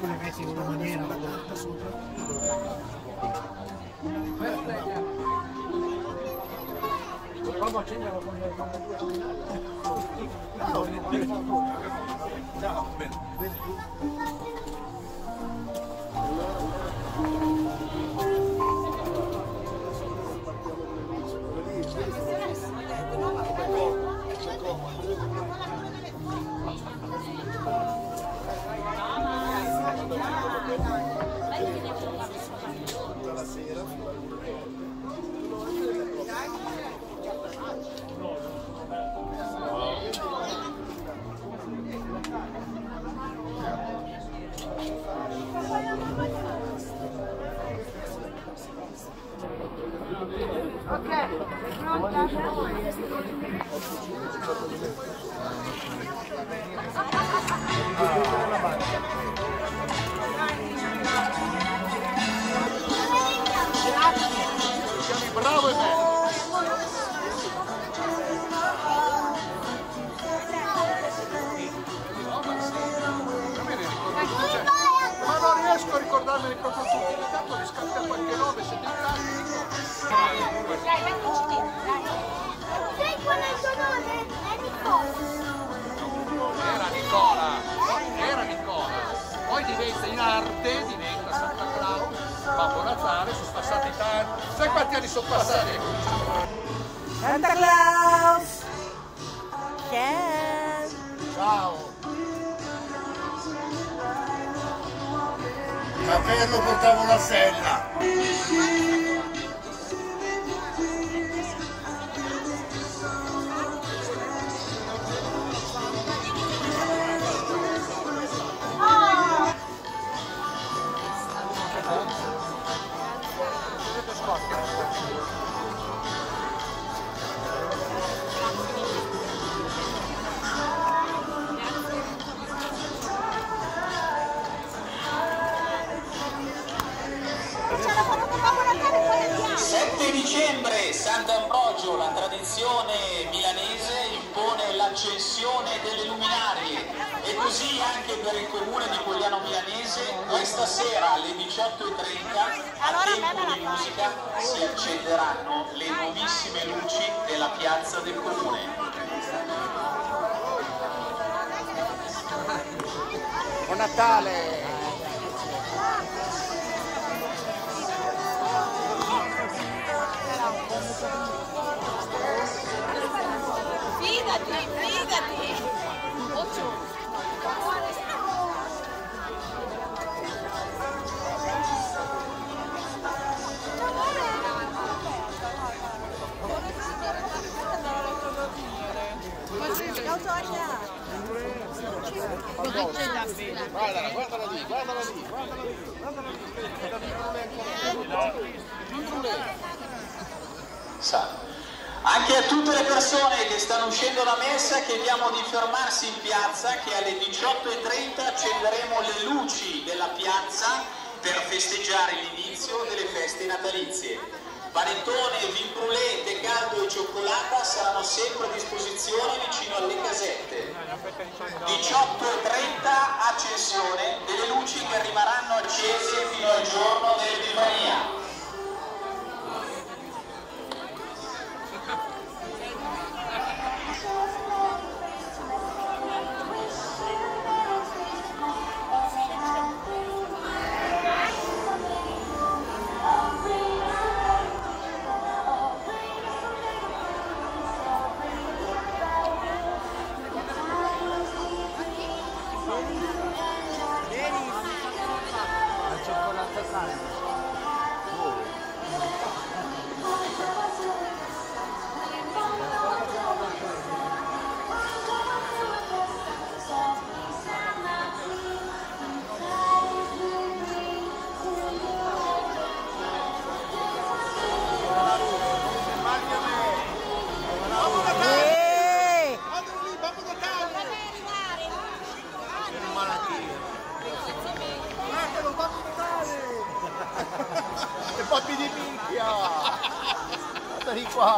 come metti in una maniera o un'altra sopra. Provo a accenderlo con le Sant'Ambrogio, la tradizione milanese impone l'accensione delle luminarie e così anche per il comune di Pogliano Milanese questa sera alle 18:30 a tempo di musica si accenderanno le nuovissime luci della piazza del comune. Buon Natale! Fidati! Guardala lì! Anche a tutte le persone che stanno uscendo da messa chiediamo di fermarsi in piazza, che alle 18:30 accenderemo le luci della piazza per festeggiare l'inizio delle feste natalizie. Panettone, vin brulé, tè caldo e cioccolata saranno sempre a disposizione vicino alle casette. 18:30 accensione delle luci che rimarranno accese fino al giorno dell'Epifania.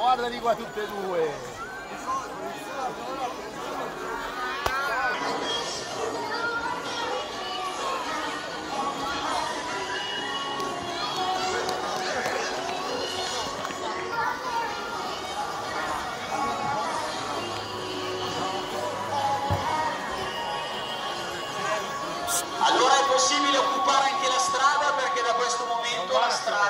Guardali qua tutte e due! possibile occupare anche la strada, perché da questo momento la strada...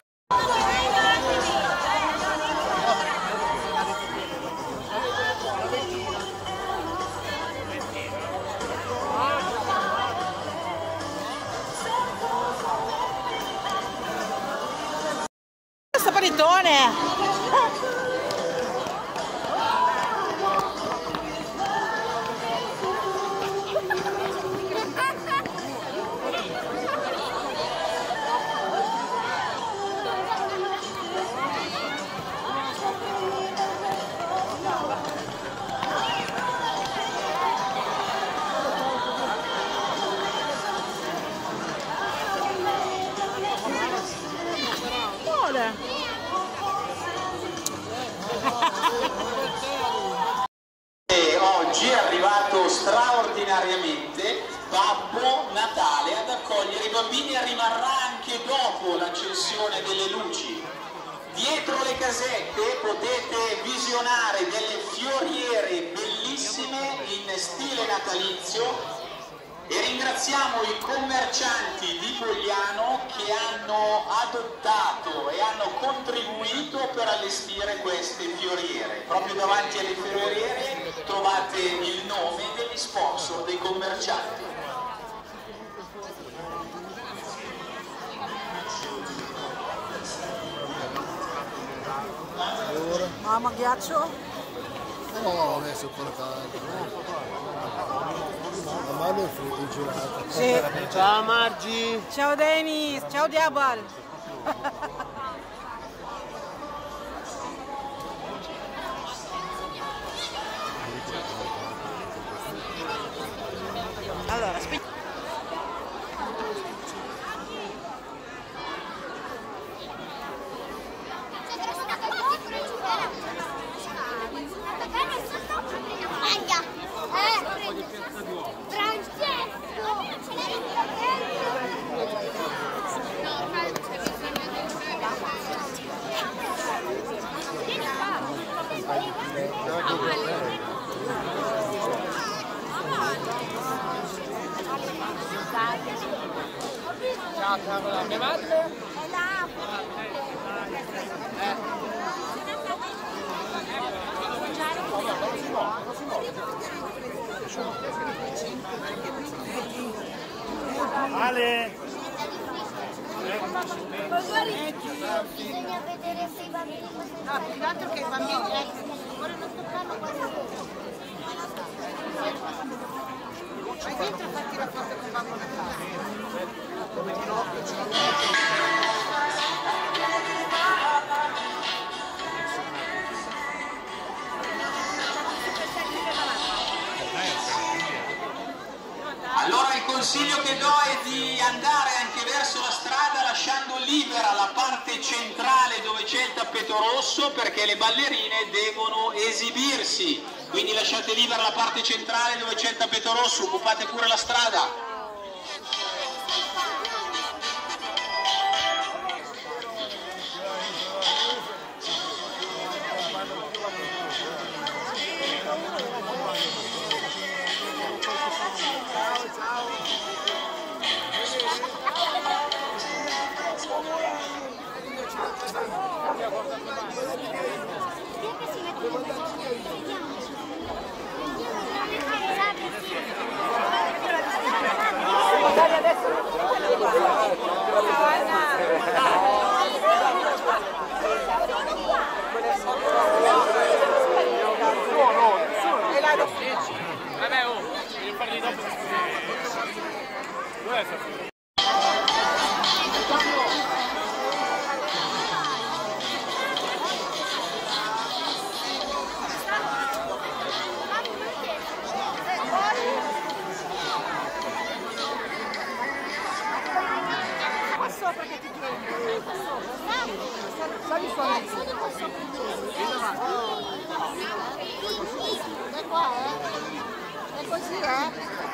Oggi è arrivato straordinariamente Papo Natale ad accogliere i bambini e rimarrà anche dopo l'accensione delle luci. Dietro le casette potete visionare delle fioriere bellissime in stile natalizio. E ringraziamo i commercianti di Pogliano che hanno adottato e hanno contribuito per allestire queste fioriere. Proprio davanti alle fioriere trovate il nome degli sponsor, dei commercianti. Mamma, ghiaccio? No, adesso portare. Sì. Ciao Margi! Ciao Denis! Ciao Diabhall! Allora, aspetta. Ale! Bisogna vedere se i bambini... No, più altro che i bambini... Ora non toccano quasi... Vai dentro a farti la foto con Babbo Natale. Come ginocchio c'è la... Allora il consiglio che do è di andare anche verso la strada lasciando libera la parte centrale dove c'è il tappeto rosso, perché le ballerine devono esibirsi, quindi lasciate libera la parte centrale dove c'è il tappeto rosso, occupate pure la strada.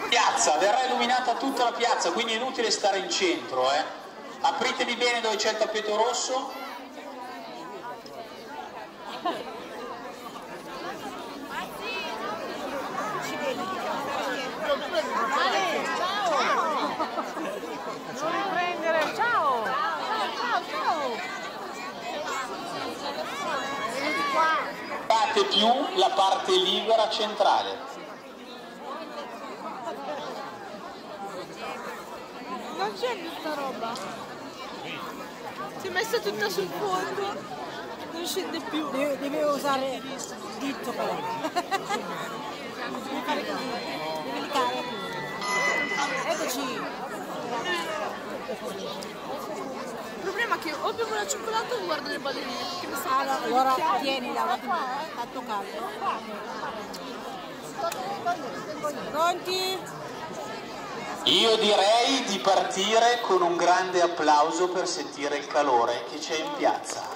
Piazza, verrà illuminata tutta la piazza, quindi è inutile stare in centro, eh. Apritevi bene dove c'è il tappeto rosso. neanche più la parte libera centrale. Non c'è tutta roba, si è messa tutta sul fondo, non scende più. Devo usare il dito però. Devo fare così, devo indicare. Eccoci. Il problema è che o bevo la cioccolata o guardo le ballerine. Allora tienila, tanto caldo. Pronti? Io direi di partire con un grande applauso per sentire il calore che c'è in piazza.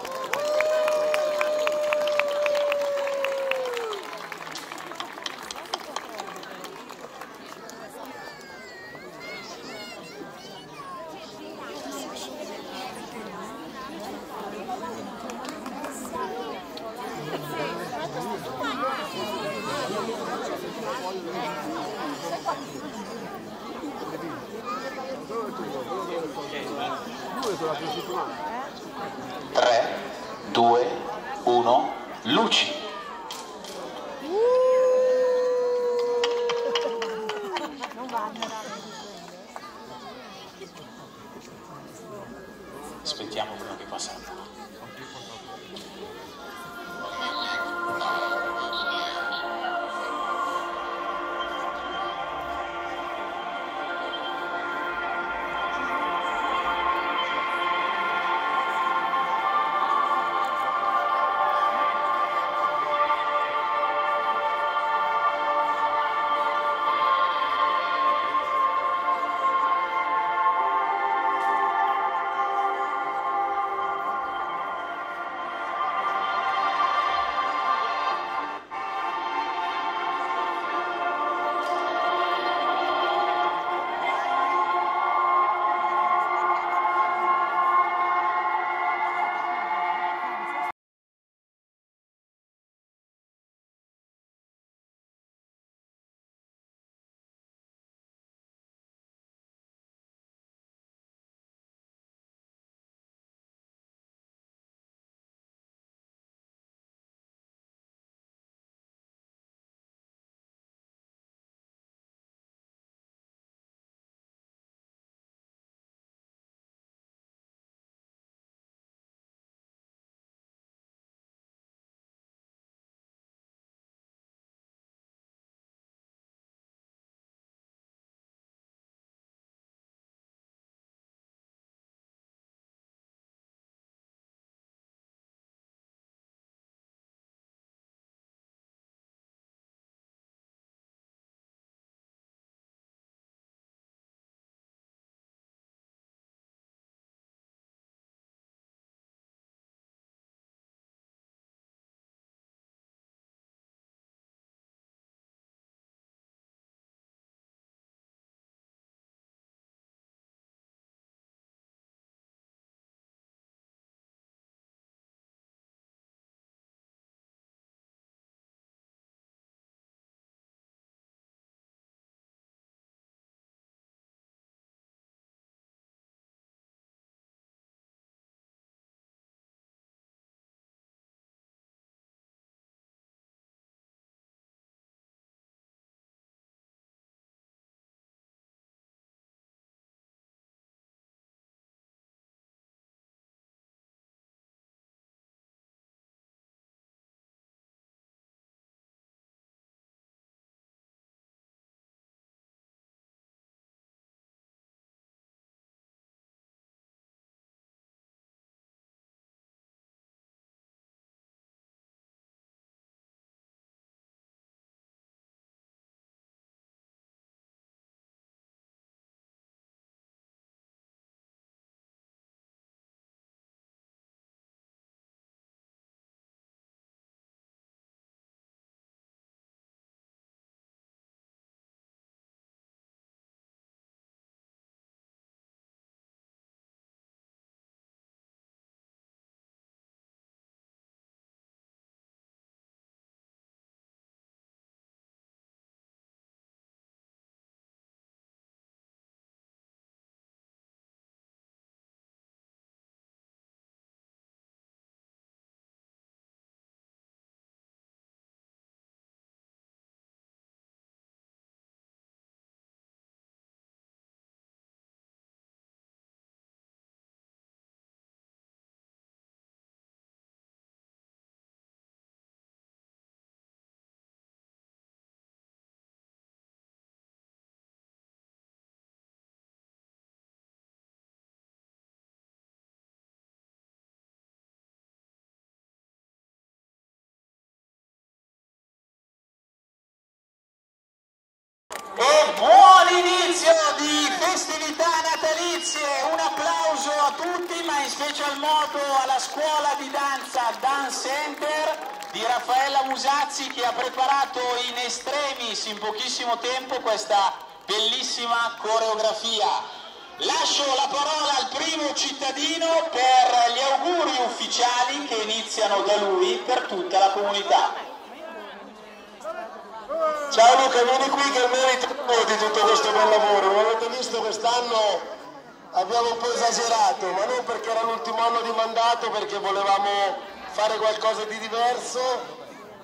a tutti, ma in special modo alla scuola di danza Dance Center di Raffaella Musazzi, che ha preparato in estremis in pochissimo tempo questa bellissima coreografia. Lascio la parola al primo cittadino per gli auguri ufficiali che iniziano da lui per tutta la comunità. Ciao Luca, vieni qui che meriti di tutto questo buon lavoro. Non avete visto, quest'anno abbiamo un po' esagerato, ma non perché era l'ultimo anno di mandato, perché volevamo fare qualcosa di diverso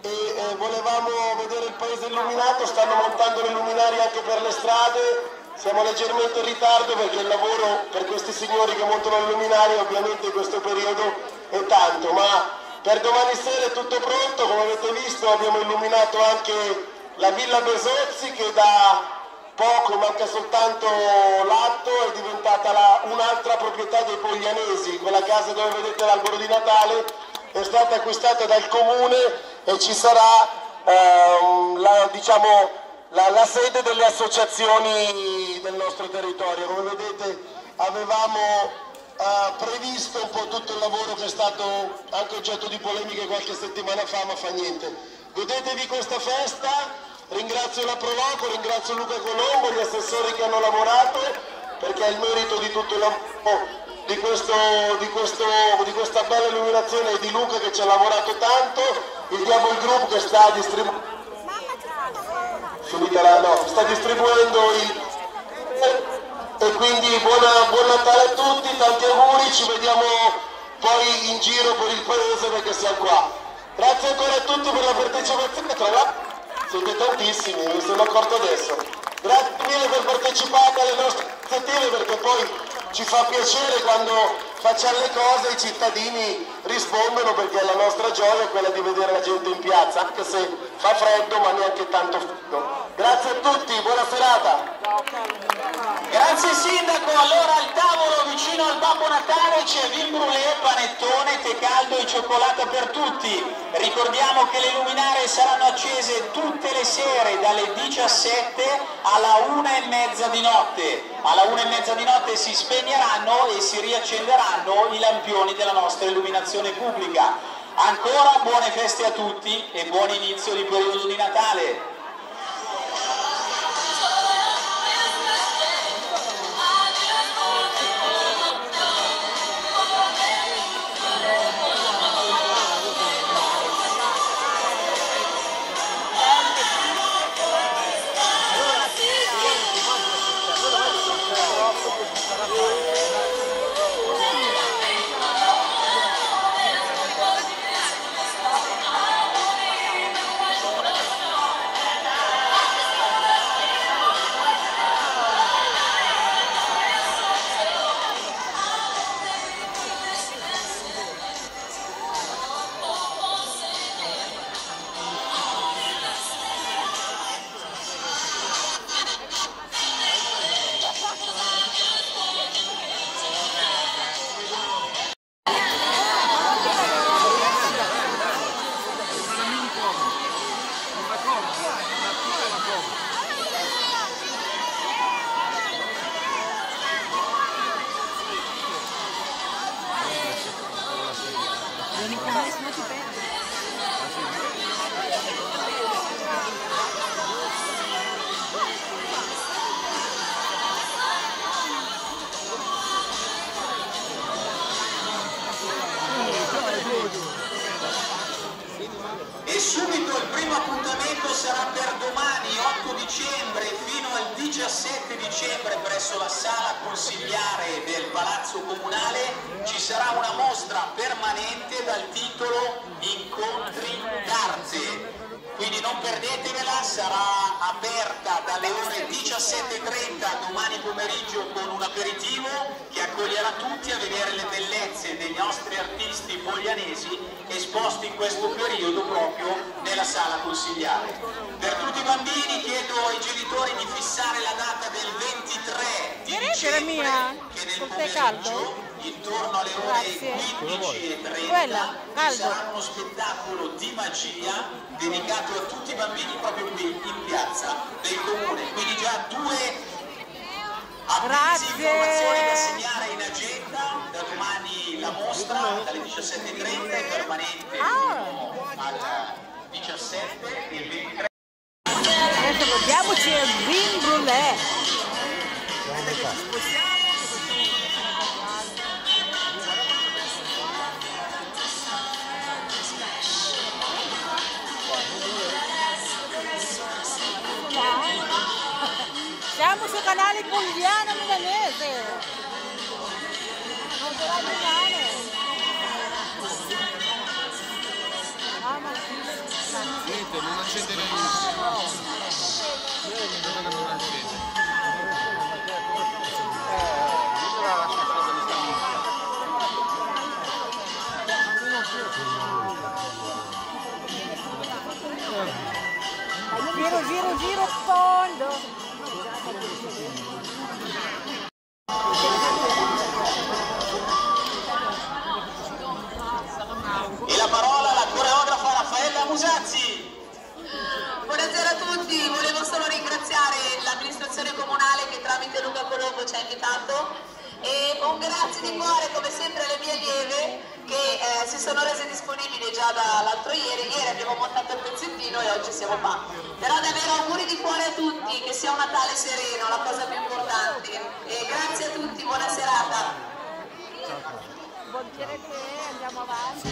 e volevamo vedere il paese illuminato. Stanno montando le luminarie anche per le strade. Siamo leggermente in ritardo perché il lavoro per questi signori che montano il luminario ovviamente in questo periodo è tanto, ma per domani sera è tutto pronto. Come avete visto abbiamo illuminato anche la Villa Besozzi, che da poco, manca soltanto l'atto, è diventata un'altra proprietà dei Poglianesi. Quella casa dove vedete l'albero di Natale è stata acquistata dal comune e ci sarà la sede delle associazioni del nostro territorio. Come vedete avevamo previsto un po' tutto il lavoro che è stato anche oggetto di polemiche qualche settimana fa, ma fa niente. Godetevi questa festa, ringrazio la Proloco, ringrazio Luca Colombo, gli assessori che hanno lavorato, perché è il merito di tutto il lavoro di questa bella illuminazione, e di Luca che ci ha lavorato tanto, il Diabhall Group che sta distribuendo. Sta distribuendo e quindi buon Natale a tutti, tanti auguri, ci vediamo poi in giro per il paese perché siamo qua. Grazie ancora a tutti per la partecipazione, tra l'altro siete tantissimi, mi sono accorto adesso. Grazie mille per partecipare alle nostre iniziative, perché poi ci fa piacere quando facciamo le cose, i cittadini rispondono, perché la nostra gioia è quella di vedere la gente in piazza, anche se fa freddo ma neanche tanto freddo. Grazie a tutti, buona serata. Grazie Sindaco, allora al tavolo vicino al Papo Natale c'è vin brulé, panettone, tè caldo e cioccolata per tutti. Ricordiamo che le luminarie saranno accese tutte le sere dalle 17 alla 1:30 di notte. Alla 1:30 di notte si spegneranno e si riaccenderanno i lampioni della nostra illuminazione pubblica. Ancora buone feste a tutti e buon inizio di periodo di Natale. E subito il primo appuntamento sarà per domani 8 dicembre fino al 17 dicembre presso la sala consigliare del Palazzo Comunale. Ci sarà una mostra permanente dal titolo Incontri d'Arte, quindi non perdetevela, sarà aperta dalle ore 17:30 domani pomeriggio con un aperitivo che accoglierà tutti a vedere le bellezze dei nostri artisti poglianesi esposti in questo periodo proprio nella sala consigliare. Per tutti i bambini chiedo ai genitori di fissare la data del 23 dicembre, che nel pomeriggio intorno alle ore 15:30 ci sarà uno spettacolo di magia dedicato a tutti i bambini proprio qui in piazza del comune. Quindi già due informazioni da segnare in agenda. mostra dalle 17:30 e permanente al 17 e 23. Adesso godiamoci il vin brulè. Siamo sul canale Pogliano Milanese. Niente, non accende la luce. Giro, giro, giro, fondo. E la parola alla coreografa Raffaella Musazzi. Buonasera a tutti, volevo solo ringraziare l'amministrazione comunale che tramite Luca Colombo ci ha invitato e un grazie di cuore come sempre alle mie allieve che si sono rese disponibili già dall'altro ieri abbiamo montato il pezzettino e oggi siamo qua. Però davvero auguri di cuore a tutti, che sia un Natale sereno, la cosa più importante. E grazie a tutti, buona serata. Vuol dire che andiamo avanti.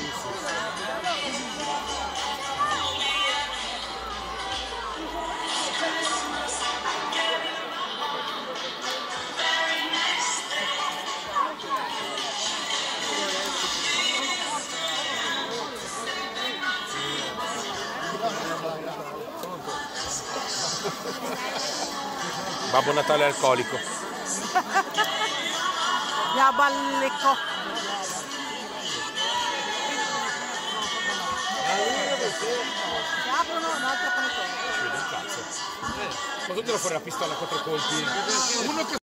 Babbo Natale alcolico. Diabalico. Si aprono un altro con il cazzo. Ma tu te lo fuori la pistola a 4 colpi. Uno che